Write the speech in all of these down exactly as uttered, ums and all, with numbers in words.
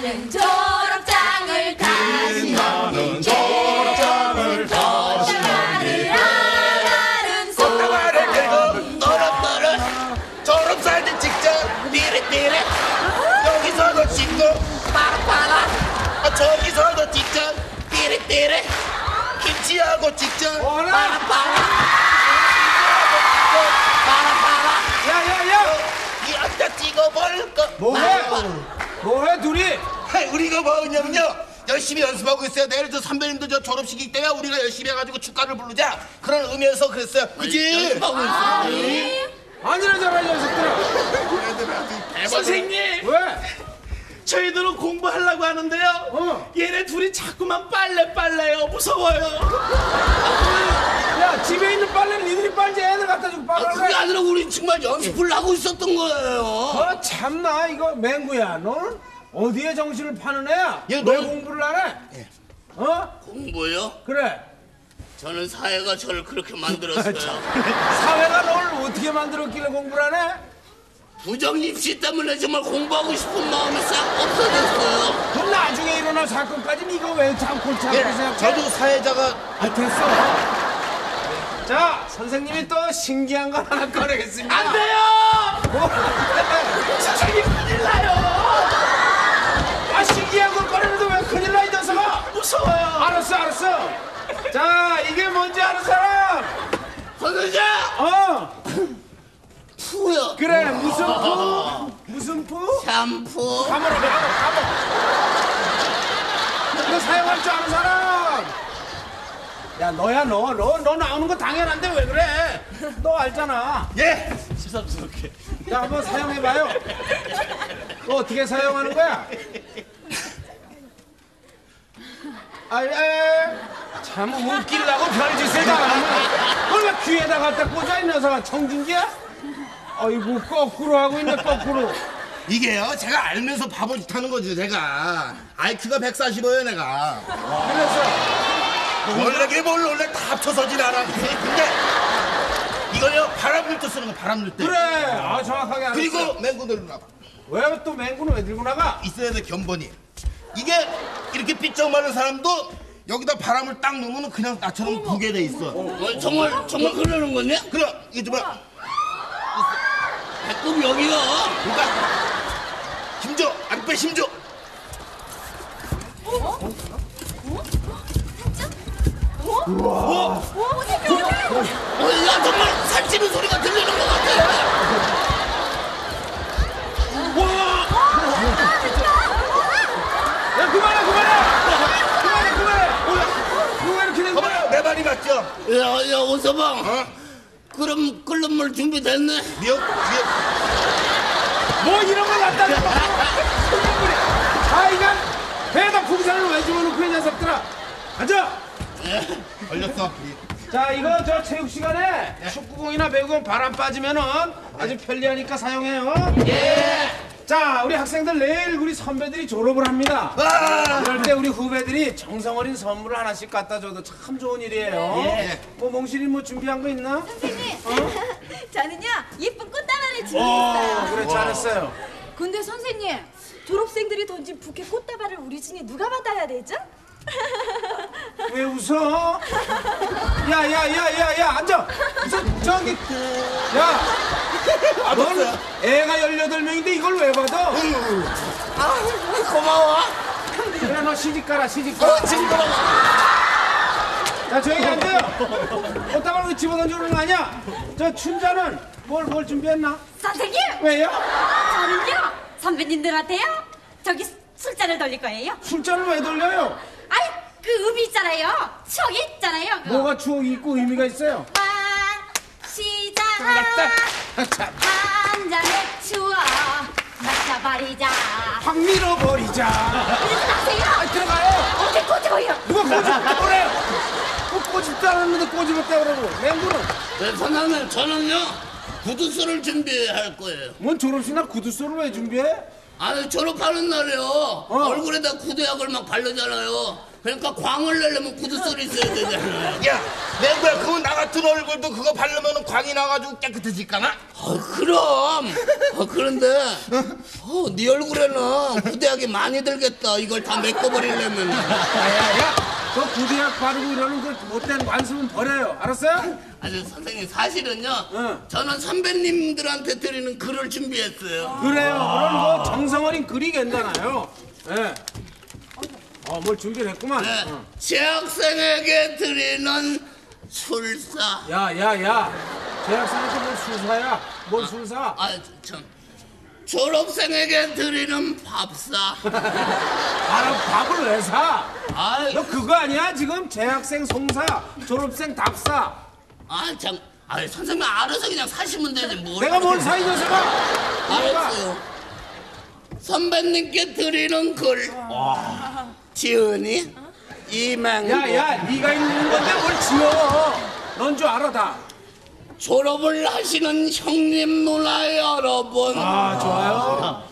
나는 졸업장을 다시 나는 졸업장을 다시 나를 알아는 손가락을 들고 노릇노릇 졸업사진 직전 띠릿띠릿 여기서도 찍고 파라파라 저기서도 직전 띠릿띠릿 김치하고 직전 파라파라 뭐해? 뭐해 둘이? 우리가 뭐냐면요 열심히 연습하고 있어요. 내일 저 선배님도 저 졸업식이기 때문에 우리가 열심히 해가지고 축가를 부르자 그런 의미에서 그랬어요. 그치? 연습하고 있어. 아, 네. 아니라잖아 이 녀석들아. 선생님 왜? 저희들은 공부하려고 하는데요 어. 얘네 둘이 자꾸만 빨래 빨래요. 무서워요. 야, 집에 있는 빨래는 니들이 빨지 애들 갖다 주고 빨래. 아, 그게 아니라 우린 정말 연습을 하고 있었던 거예요. 어, 참나 이거 맹구야. 너는 어디에 정신을 파는 애야? 얘, 너... 왜 공부를 안 해? 예. 어? 공부요? 그래. 저는 사회가 저를 그렇게 만들었어요. 사회가 너를 어떻게 만들었길래 공부를 안 해? 부정입시 때문에 정말 공부하고 싶은 마음이 싹 없어졌어요. 그럼 나중에 일어날 사건까지는 이거 왜 참고 참고 예, 생각해? 저도 사회자가... 아, 됐어. 자, 선생님이 또 신기한 걸 하나 꺼내겠습니다. 안 돼요! 선생님, 큰일 나요! 아, 신기한 걸 꺼내는데 왜 큰일 나, 이 녀석아? 무서워요. 알았어, 알았어. 자, 이게 뭔지 아는 사람? 선생님! 어! 푸요. 그래, 무슨 푸? 무슨 푸? 샴푸. 가만히, 가만히, 가만히. 이거 사용할 줄 아는 사람? 야, 너야, 너. 너, 너 나오는 거 당연한데 왜 그래? 너 알잖아. 예! 시상스럽게. 자, 한번 사용해봐요. 너 어떻게 사용하는 거야? 아이, 참 웃기려고 별짓을 다 하네. 그걸 왜 귀에다 갖다 꽂아, 이 녀석아? 청진기야? 아이고, 거꾸로 하고 있네, 거꾸로. 이게요, 제가 알면서 바보짓 하는 거지, 제가. 아이큐가 백사십오예요, 내가. 그래서. 원래 이게 뭘 원래 다 합쳐서진 않아. 근데 이걸요 바람 일 때 쓰는 거 바람 일 때. 그래. 아 정확하게 알았어. 그리고 맹구 들고 나가. 왜 또 맹구는 왜 들고 나가? 있어야 돼 견본이. 이게 이렇게 삐쩍 마른 사람도 여기다 바람을 딱 넣으면 그냥 나처럼 부게 돼 있어. 어, 정말 정말 그러는 거냐? 그럼 이게 정말. 배꼽 여기가. 그러니까 힘줘 아랫배 힘줘. 어? 우와. 오, 어떻게, 어떻게. 야, 정말 살찌는 소리가 들리는 것 같아. 우와. 야, 그만해, 그만해. 그만해, 그만해. 누가 이렇게 된 거야? 내 말이 맞죠? 야, 야, 오서방. 어? 그럼 끓는 물 준비됐네. 미역, 미역. 뭐 이런 거 갖다 줘. 아, 이건 배에다 풍선을 왜 집어넣고 이 녀석들아. 가자. 예, 걸렸어. 자, 이거 저 체육 시간에 예. 축구공이나 배구공 바람 빠지면은 아주 편리하니까 사용해요. 예. 자, 우리 학생들 내일 우리 선배들이 졸업을 합니다. 와! 그럴 때 우리 후배들이 정성 어린 선물을 하나씩 갖다 줘도 참 좋은 일이에요. 예. 뭐 몽실이 뭐 준비한 거 있나? 선생님, 어? 저는요 예쁜 꽃다발을 준비했어요. 그래, 잘했어요. 근데 선생님, 졸업생들이 던진 부케 꽃다발을 우리 중에 누가 받아야 되죠? 왜 웃어? 야, 야, 야, 야, 야, 앉아! 저, 저기, 야! 아, 넌 애가 열여덟 명인데 이걸 왜 받아? 아, 고마워. 그래, 너 시집 가라, 시집 가라. 어, 징그러워. 자, 저 얘기 안 돼요. 꽃다발 우리 집어던지는 거 아니야? 저 춘자는 뭘, 뭘 준비했나? 선생님! 왜요? 저는요, 선배님들한테요, 저기 술잔을 돌릴 거예요. 술잔을 왜 돌려요? 아이, 그 의미 있잖아요. 추억이 있잖아요. 그거. 뭐가 추억이 있고 의미가 있어요? 마시자. 한 잔의 추억 마셔버리자. 확 밀어버리자. 그러지 마세요. 아, 들어가요. 어떻게 꼬집어요? 누가 꼬집었다고 그래요? 꼬집다 그러는데 꼬집었다고 그러고. 맹구는? 네, 선생님, 저는요, 구두쇠를 준비할 거예요. 뭔 졸업식 날 구두쇠를 왜 준비해? 아니, 졸업하는 날에요. 어. 얼굴에다 구두약을 막 바르잖아요. 그러니까 광을 내려면 구두소리 써야 되잖아. 야, 맹구야, 그거 나 같은 얼굴도 그거 바르면 광이 나가지고 깨끗해질까나? 어, 그럼. 어, 그런데 어, 네 얼굴에는 구대약이 많이 들겠다. 이걸 다 메꿔버리려면. 야, 야, 그 구대약 바르고 이러는 그 못된 관습은 버려요. 알았어요? 아니, 선생님, 사실은요, 응. 저는 선배님들한테 드리는 글을 준비했어요. 그래요. 아 그럼 뭐 정성어린 글이 괜찮아요. 예. 네. 어, 뭘 준비를 했구만. 네. 어. 재학생에게 드리는 술사. 야, 야, 야. 재학생한테 뭘 술사야? 뭘 아, 술사? 아, 참. 졸업생에게 드리는 밥사. 아, 밥을 왜 사? 아, 너 그거 아니야? 지금 재학생 송사, 졸업생 답사. 아, 참. 아, 선생님 알아서 그냥 사시면 되지 뭘. 내가 뭘 사, 이 녀석아? 알았어요. 선배님께 드리는 글. 와. 지은이, 어? 이맹구. 야야, 네가 있는 건데 뭘 지워. 넌 줄 알아 다. 졸업을 하시는 형님 누나 여러분. 아, 좋아요.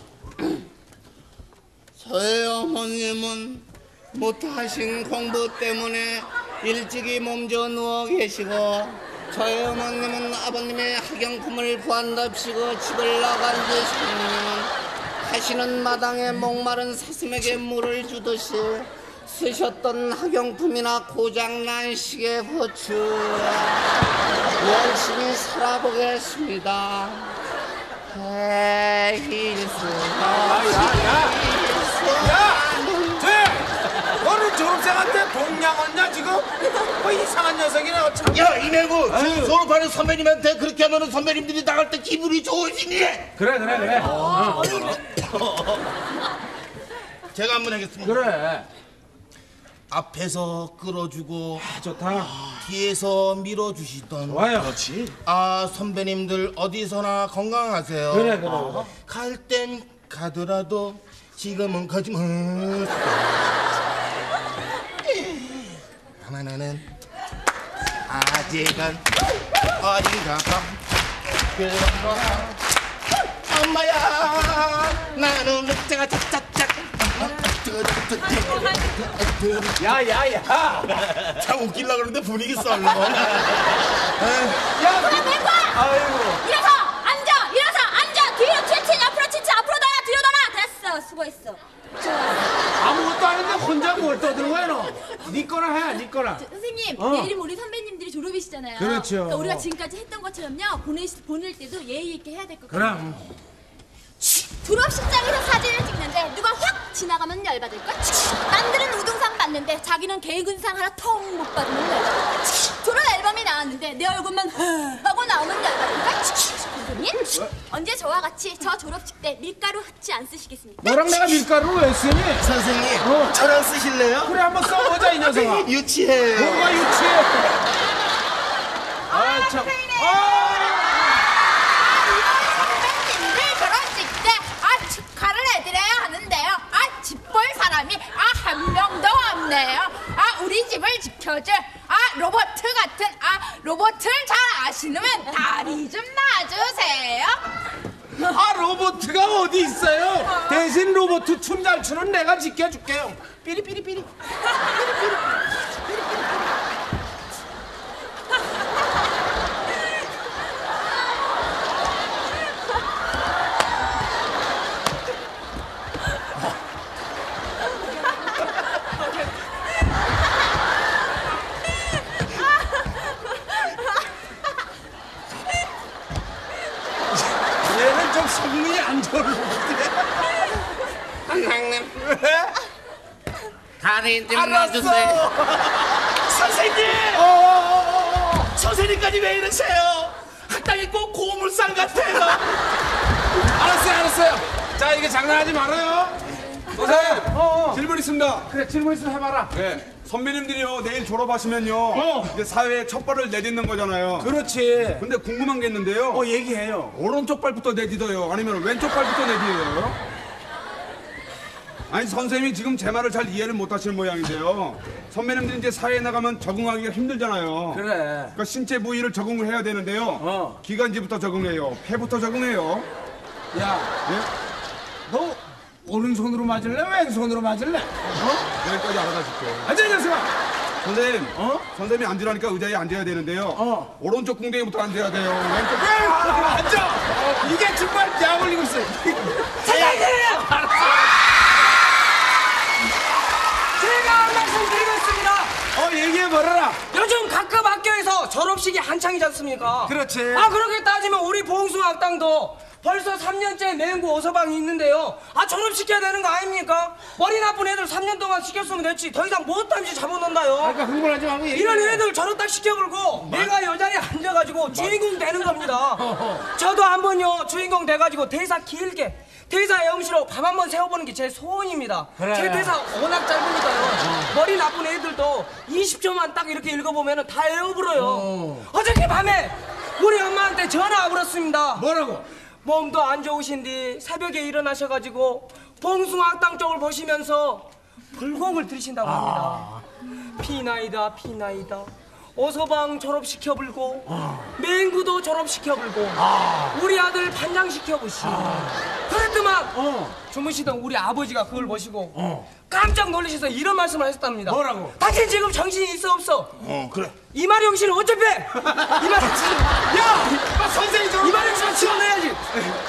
저의 어머님은 못하신 공부 때문에 일찍이 몸져 누워 계시고, 저의 어머님은 아버님의 학용품을 구한답시고 집을 나간 듯, 형님은 하시는 마당에 목마른 사슴에게 물을 주듯이 쓰셨던 학용품이나 고장난 시계, 고추 열심히 살아보겠습니다. 에이스. 야야야! 야! 쟤! 너는 졸업생한테 동냥 얻냐 지금? 뭐 이상한 녀석이네. 어차피. 야, 이내구 졸업하는 선배님한테 그렇게 하면은 선배님들이 나갈 때 기분이 좋으시니? 그래 그래 그래. 어. 어. 제가 한번 하겠습니다. 그래. 앞에서 끌어주고, 아, 좋다. 뒤에서 밀어주시던. 좋아요. 그렇지. 아, 선배님들 어디서나 건강하세요. 그래 그래. 아, 갈 땐 가더라도 지금은 가지 마. 다만 나는 아직은 어딘가 봐. 그런 거야. 엄마야, 나는 늑대가 짝짝짝. 야야야, 참 웃길라 그러는데 분위기 썰러. 야, 맹구야. 아이고. 일어서, 앉아, 일어서, 앉아. 뒤로 치친, 앞으로 치친, 앞으로 놔, 뒤로 놔. 됐어, 수고했어. 아무것도 안 했는데 혼자 뭘 떠드는 거야 너? 네 거나 해, 네 거나. 저, 선생님, 어. 내일이면 우리 선배님들이 졸업이시잖아요. 그렇죠. 그러니까 우리가 지금까지 했던 것처럼요, 보내 보낼 때도 예의 있게 해야 될 것 같아요. 그럼. 졸업식장에서 사진을 찍는데 누가 확 지나가면 열받을 걸. 남들은 우등상 받는데 자기는 개근상 하나 텅 못 받는 거야. 졸업 앨범이 나왔는데 내 얼굴만 하고 나오면 열받을 걸. 선생님, 언제 저와 같이 저 졸업식 때 밀가루 하지 안 쓰시겠습니까? 너랑 내가 밀가루를 왜 쓰니? 선생님, 어. 저랑 쓰실래요? 그래, 한번 써보자, 이 녀석아. 유치해. 뭐가 유치해? 아, 아 참. 아, 선배님들 졸업식 때, 아, 축하를 해드려야 하는데요. 아, 집 볼 사람이, 아, 한 명도 없네요. 아, 우리 집을 지켜줄, 아, 로버트 같은, 아, 로버트를 잘 아시는 분 다리 좀 놔주세요. 아, 로버트가 어디 있어요? 어. 대신 로버트 춤 잘 추는 내가 지켜줄게요. 삐리삐리삐리. 삐리삐리. 성능이 안 좋은데. 선생님. 왜? 다리 좀 놔주세요. 선생님! 어어어어. 선생님까지 왜 이러세요? 학당이 꼭 고물상 같아요. 알았어요, 알았어요. 자, 이게 장난하지 말아요. 선생님, 어어. 질문 있습니다. 그래, 질문 있으면 해봐라. 네. 선배님들이요, 내일 졸업하시면요, 어. 이제 사회에 첫 발을 내딛는 거잖아요. 그렇지. 근데 궁금한 게 있는데요. 어, 얘기해요. 오른쪽 발부터 내딛어요? 아니면 왼쪽 발부터 내딛어요? 아니, 선생님이 지금 제 말을 잘 이해를 못 하시는 모양인데요. 선배님들이 이제 사회에 나가면 적응하기가 힘들잖아요. 그래. 그러니까 신체 부위를 적응을 해야 되는데요. 어. 기관지부터 적응해요. 폐부터 적응해요. 야. 네? 너 오른손으로 맞을래? 왼손으로 맞을래? 어? 여기까지 알아다 줄게. 앉아, 이 녀석아! 선생님, 어? 선생님이 앉으라니까 의자에 앉아야 되는데요. 어. 오른쪽 궁뎅이부터 앉아야 돼요. 왼쪽. 왜? 아, 앉아! 어. 이게 정말 약 올리고 있어요. 사장님! 제가 말씀드리겠습니다. 어, 얘기해버려라. 요즘 각급 학교에서 졸업식이 한창이지 않습니까? 그렇지. 아, 그렇게 따지면 우리 봉숭아학당도 벌써 삼 년째 매연구 오서방이 있는데요. 아, 졸업시켜야 되는 거 아닙니까? 머리 나쁜 애들 삼 년 동안 시켰으면 됐지. 더 이상 못하는지 잡아놓는다요. 그러니까 흥분하지 말고 얘기해. 이런 애들 저런 딱 시켜불고 맞... 내가 여자리에 앉아가지고 맞... 주인공 되는 겁니다. 저도 한번요 주인공 돼가지고 대사 길게 대사 애음시로 밤 한번 세워보는 게 제 소원입니다. 그래. 제 대사 워낙 짧으니까요. 머리 나쁜 애들도 이십 초만 딱 이렇게 읽어보면 다 애워불어요. 어... 어저께 밤에 우리 엄마한테 전화 와버렸습니다. 뭐라고? 몸도 안 좋으신디 새벽에 일어나셔가지고 봉숭아학당 쪽을 보시면서 불공을 들으신다고 합니다. 아... 피나이다 피나이다 오서방 졸업시켜 불고 아... 맹구도 졸업시켜 불고 아... 우리 아들 반장시켜 보시고 아... 그랬더만 어. 주무시던 우리 아버지가 그걸 보시고 어. 깜짝 놀라셔서 이런 말씀을 하셨답니다. 뭐라고? 당신 지금 정신이 있어 없어? 어 그래 이마룡 씨는 어차피 이마룡 씨는 야! 선생님 이마룡 씨는 지원해야지.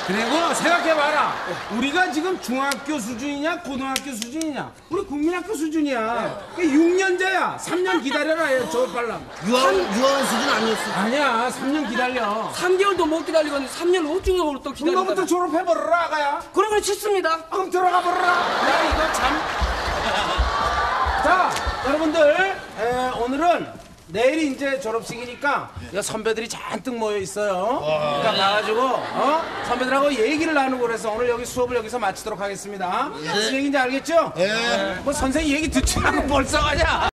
그리고 생각해봐라. 우리가 지금 중학교 수준이냐 고등학교 수준이냐 우리 국민학교 수준이야. 육 년제야. 삼 년 기다려라. 저 빨랑 유한, 유한 수준 아니었어. 아니야 삼 년 기다려. 삼 개월도 못 기다리고 삼 년 오중으로 또 기다려. 그거부터 졸업해버려라 아가야. 그런 건 싫습니다. 그럼 들어가버려라. 야 이거 참. 자 여러분들 에, 오늘은 내일이 이제 졸업식이니까 선배들이 잔뜩 모여 있어요. 그러니까 나가지고 어? 선배들하고 얘기를 나누고 그래서 오늘 여기 수업을 여기서 마치도록 하겠습니다. 무슨 얘기인지 알겠죠? 예. 뭐 선생님 얘기 듣지 않고 벌써 가냐?